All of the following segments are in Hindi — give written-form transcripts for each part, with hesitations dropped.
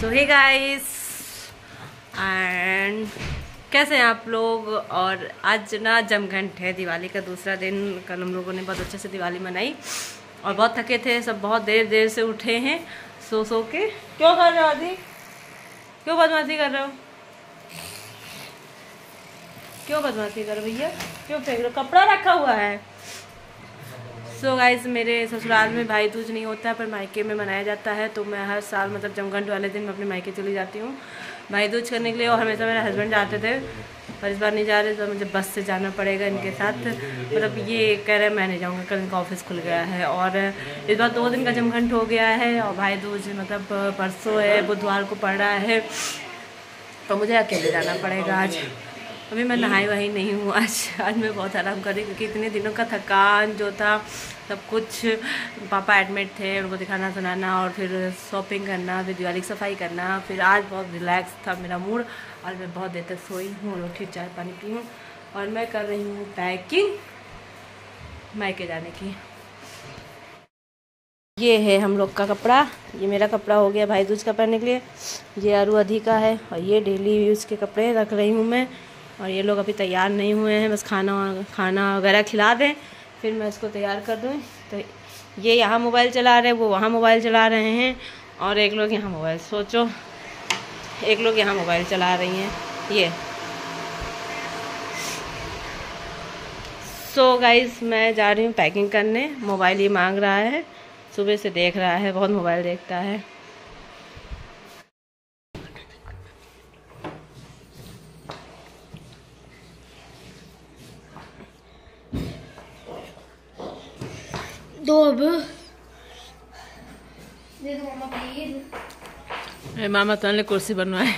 सो हे गाइस, एंड कैसे हैं आप लोग। और आज ना जमघंट है, दिवाली का दूसरा दिन। कल हम लोगों ने बहुत अच्छे से दिवाली मनाई और बहुत थके थे सब, बहुत देर से उठे हैं सो के। क्यों कर रहे हो आदि, क्यों बदमाशी कर रहे हो, क्यों बदमाशी कर रहे हो भैया, क्यों फेंक रहे हो, कपड़ा रखा हुआ है। सो गाइज़, मेरे ससुराल में भाई दूज नहीं होता पर मायके में मनाया जाता है। तो मैं हर साल मतलब जमघंट वाले दिन मैं अपने मायके चली जाती हूँ भाई दूज करने के लिए। और हमेशा मेरे हस्बैंड जाते थे पर इस बार नहीं जा रहे, तो मुझे बस से जाना पड़ेगा इनके साथ। मतलब ये कह रहे मैं नहीं जाऊँगा, कल इनका ऑफिस खुल गया है। और इस बार 2 दिन का जमघंट हो गया है और भाई दूज मतलब परसों है, बुधवार को पड़ रहा है, तो मुझे अकेले जाना पड़ेगा आज। अभी मैं नहाई वहाई नहीं हूँ आज मैं बहुत आराम कर रही हूँ, क्योंकि इतने दिनों का थकान जो था सब कुछ। पापा एडमिट थे, उनको दिखाना सुनाना और फिर शॉपिंग करना, फिर दिवाली की सफाई करना। फिर आज बहुत रिलैक्स था मेरा मूड और मैं बहुत देर तक सोई हूँ, उठी, चाय पानी पी हूँ और मैं कर रही हूँ पैकिंग मायके जाने की। ये है हम लोग का कपड़ा, ये मेरा कपड़ा हो गया भाई दूज का पहनने के लिए। ये अरुअधि का है और ये डेली यूज़ के कपड़े रख रही हूँ मैं। और ये लोग अभी तैयार नहीं हुए हैं, बस खाना वगैरह खिला दें फिर मैं इसको तैयार कर दूँ। तो ये यहाँ मोबाइल चला रहे हैं, वो वहाँ मोबाइल चला रहे हैं और एक लोग यहाँ मोबाइल, सोचो एक लोग यहाँ मोबाइल चला रही हैं ये। सो गाइस, मैं जा रही हूँ पैकिंग करने। मोबाइल ये मांग रहा है, सुबह से देख रहा है, बहुत मोबाइल देखता है। दो अब दे दो मामा प्लीज। अरे मामा तो कुर्सी बनवाए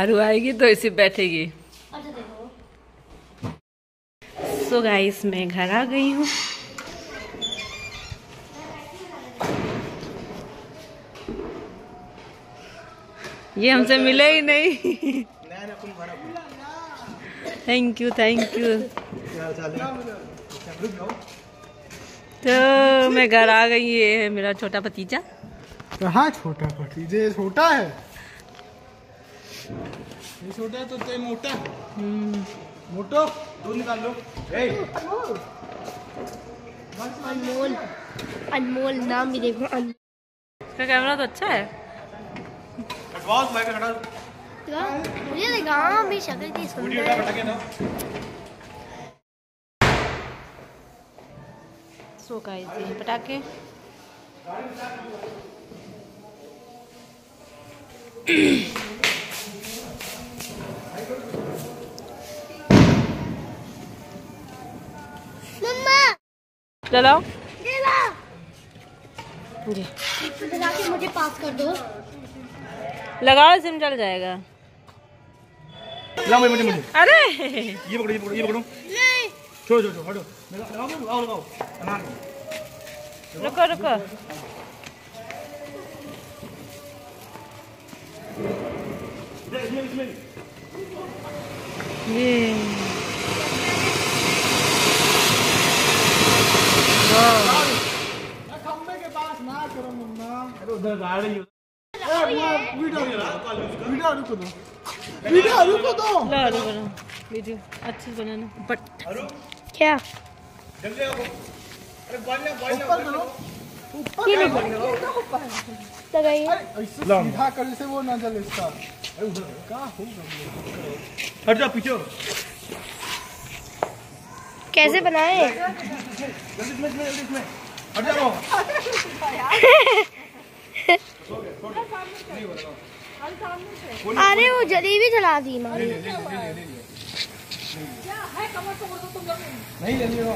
आरू आएगी तो इसी बैठेगी। अच्छा दे दो। सो गाइस, मैं घर आ गई हूँ। ये हमसे मिले ही नहीं। Thank you, thank you. तो मैं घर आ गई। ये है मेरा छोटा भतीजा। कहाँ छोटा भतीजे, छोटा है ये, छोटा है तो ते मोटा। मोटो दूध निकाल लो। अनमोल, अनमोल नाम भी देखो। इसका कैमरा तो अच्छा है। मुझे गाँव में शक्ल की सुंदर। सो गाइस, ये पटाखे मम्मा चलो जी, पटाखे मुझे पास कर दो। लगाओ, सिम चल जाएगा। अरे ये पकड़ो, ये पकड़ो, ये पकड़ो। जो जो जो हटो, लगाओ लगाओ लगाओ। रुको रुको, ये खम्भे के पास ना करो मम्मा। अरे उधर गाड़ी है, वीडियो रुको दो, वीडियो रुको दो। ला लो बना वीडियो, अच्छे से बनाना बट क्या जल्दी आओ। अरे ऊपर करो, ऊपर सीधा कर से वो ना जले इसका। अरे उधर का हो, हट जा पीछे। कैसे बनाए, जल्दी इसमें, जल्दी इसमें हट जाओ। अरे वो जलेबी जला दी मारी। क्या है कमर को मोड़ दो तुम लोग, नहीं लेने हो।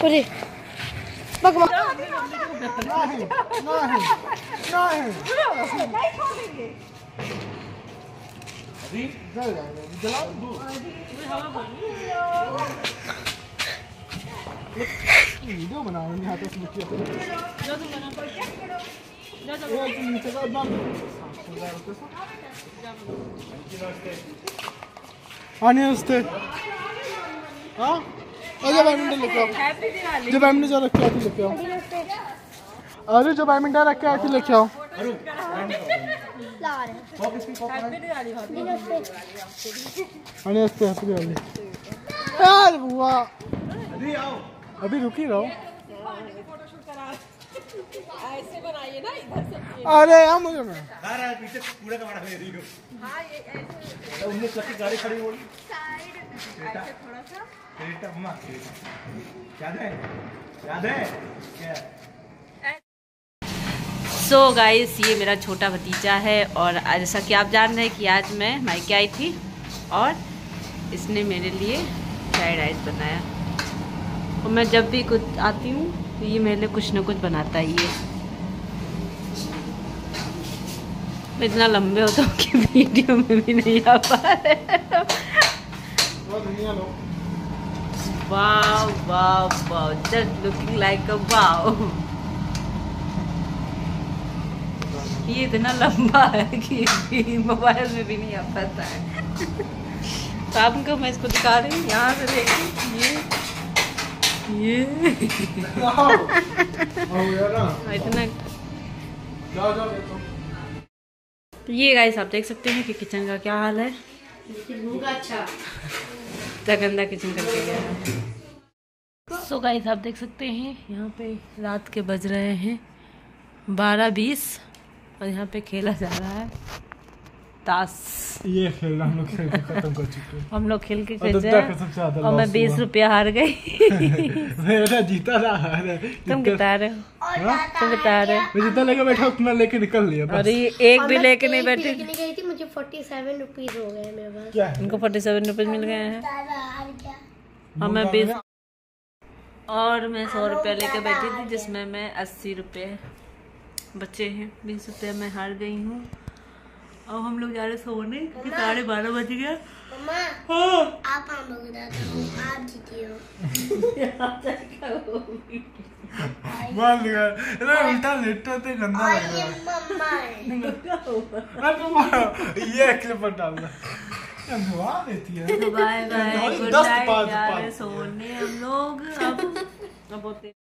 अरे वीडियो बनाओ यहाँ पे। आने उससे हाँ। जो बैडमिंटन लेके आओ, जो बैडमिंटन रखे आती लेके आओ। अरे जो बैडमिंटन रखे आती लेके आओ। अभी रुकी रहो, ऐसे बनाइए ना इधर से। अरे यार मुझे ना पीछे पूरा कबाड़ा दे दी। हां ये ऐसे उन्होंने सबकी गाड़ी खड़ी हो गई साइड ऐसे थोड़ा सा। बेटा अम्मा याद है क्या? सो गाइस ये मेरा छोटा भतीजा है और जैसा कि आप जान रहे हैं कि आज मैं मायके आई थी और इसने मेरे लिए फ्राइड राइस बनाया। और मैं जब भी कुछ आती हूँ तो ये मेरे लिए कुछ ना कुछ बनाता ही है। मैं इतना लंबे होता हूँ कि वीडियो में भी नहीं आ पा रहे। Wow wow wow, just looking like a wow. ये इतना लंबा है कि मोबाइल में भी नहीं आ पाता है। तो आपको मैं इसको दिखा रही हूँ यहाँ से देखिए ये। इतना तो ये गाइस आप देख सकते हैं कि किचन का क्या हाल है। अच्छा गंदा किचन करके गया है। सो गाइस आप देख सकते हैं यहाँ पे रात के बज रहे हैं 12:20 और यहाँ पे खेला जा रहा है ताश। ये खेल हम लोग खेल के खत्म कर चुके हैं। हम लोग खेल के खत्म और मैं 20 रुपया हार गई। मेरा जीता ना हार है। तुम बता रहे हो, तुम बता रहे हो। मैं जितना लेके बैठा उतना लेके निकल लिया। अरे एक भी लेके नहीं बैठी गई थी। मुझे 47 रुपीज हो गए मेरे पास। इनको 47 रुपीज मिल गए हैं और मैं 20 और मैं 100 रुपया लेके बैठी थी जिसमें मैं 80 रुपये बचे हैं। 20 रुपया मैं हार गई हूँ। अब हम लोग जा रहे सोने क्योंकि 12:30 बज गया। आप जीती हो। उल्टा लेटते थे गंदा। ये क्लिप डालना। दुआ देती है। Bye bye. सोने हम लोग अब